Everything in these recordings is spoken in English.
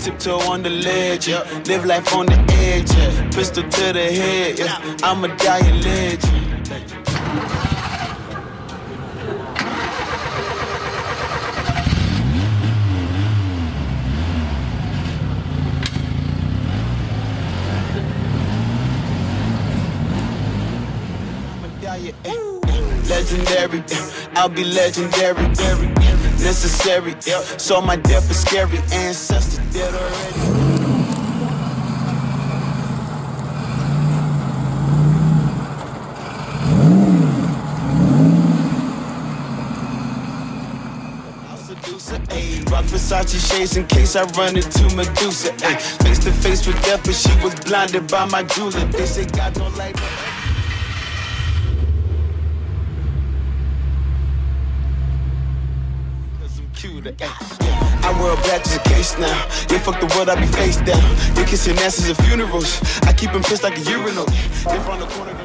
Tiptoe on the ledge, yeah. Live life on the edge, yeah. Pistol to the head, yeah. I'm a dying legend. Legendary, I'll be legendary, necessary, so my death is scary, ancestors dead already. Rock Versace shades in case I run into Medusa, ay. Face to face with death, but she was blinded by my jeweler. They say God don't like her. I wear a black just in case now. Yeah, fuck the world, I be face down. You can see masses at funerals. I keep them pissed like a urinal. They're from the corner.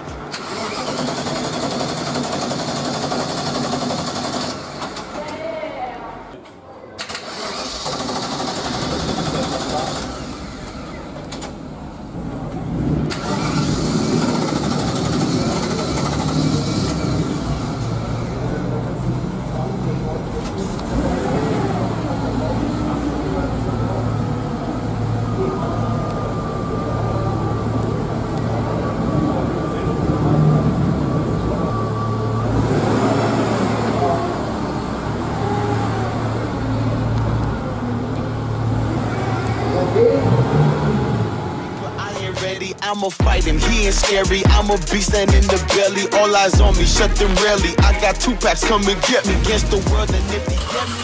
I'ma fight him, he ain't scary. I'ma beast that in the belly. All eyes on me, shut them rarely. I got two packs, come and get me. Against the world and if they get me.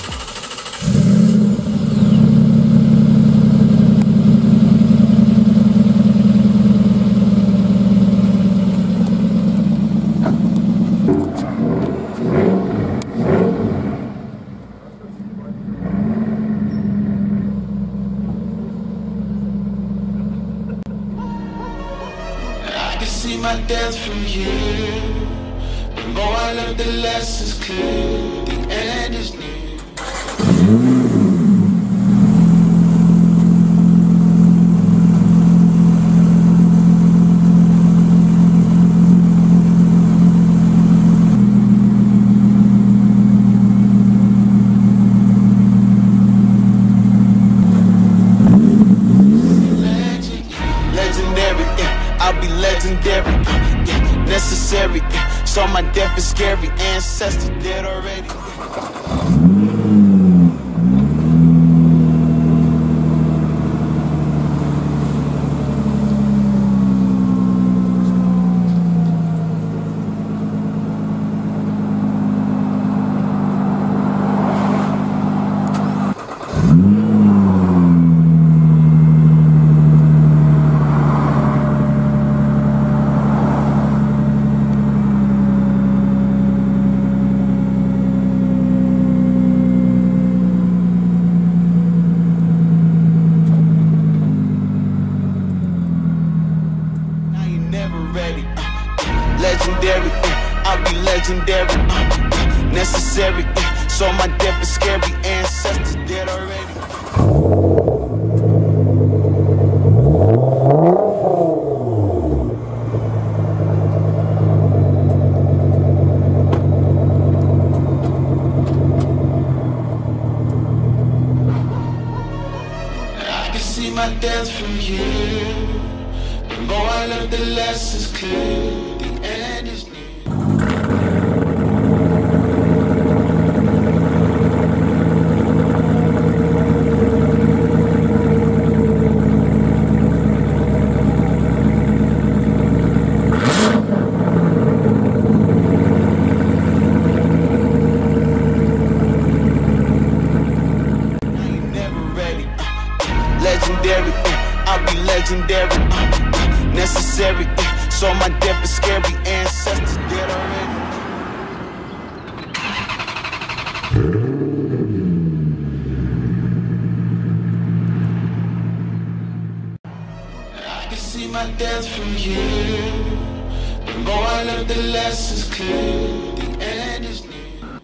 See my dance from here. The more I learn, the less is clear. The end is near. Legendary, necessary, so my death is scary, ancestors dead already. Legendary, I'll be legendary, necessary, so my death is scary, ancestors dead already. I can see my dance from here. The more I learn, the less is clear. And it's I'm never ready. Legendary, I'll be legendary, necessary. So my death is scary, ancestors dead already. I can see my dance from here. The more I learn, the less is clear. The end is near.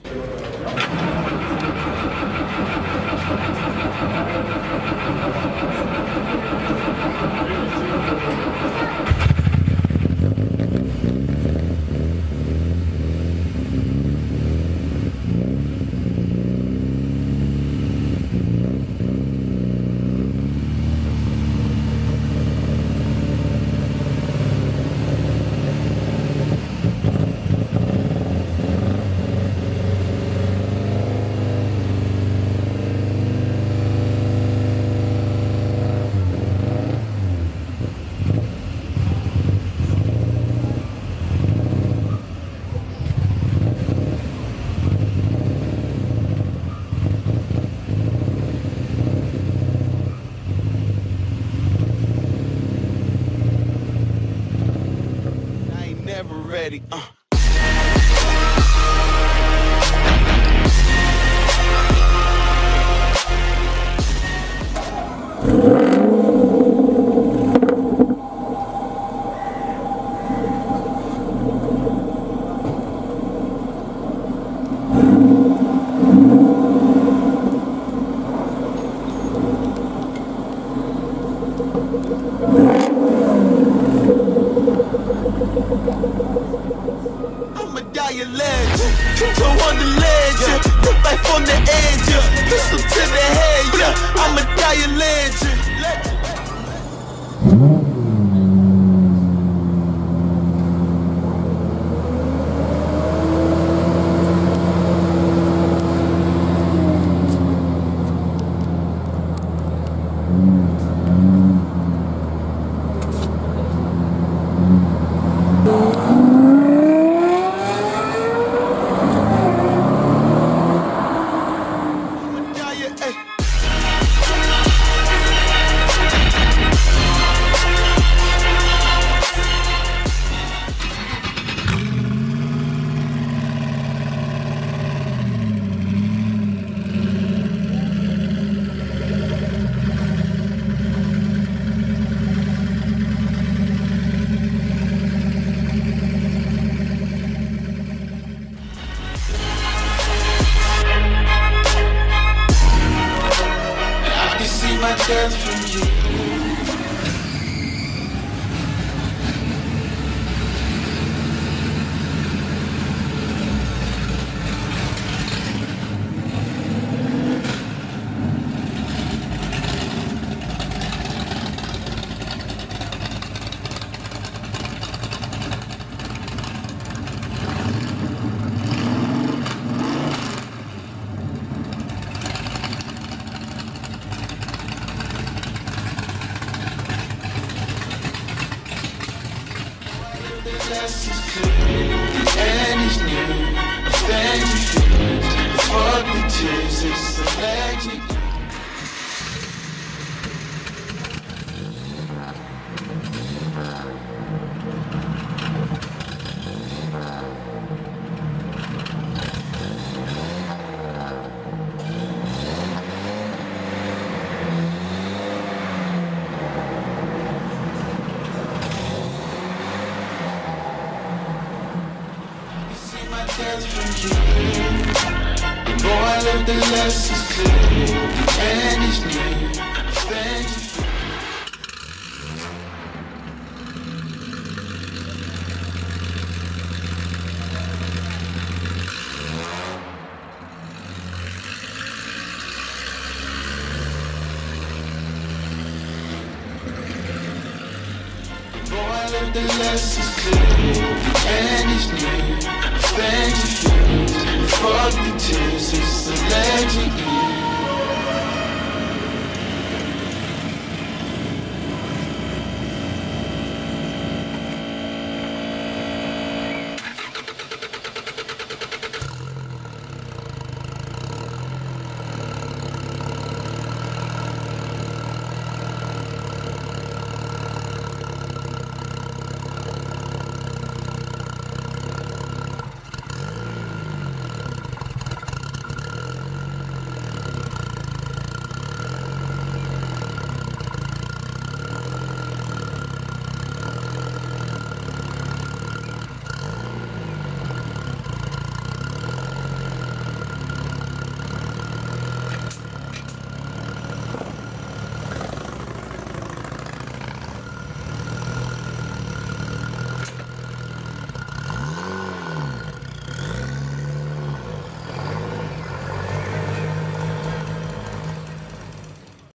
already. I'ma die a legend, to Wonderland, yeah. Put life on the edge, yeah. Pistol to the head, yeah. I'ma die a legend. My death from you. And it's new, I fed your fears, fuck the tears, it's a legend. The more I live, the less is clear. The end is near. Revenge. The more I live, the less is clear. The end is near.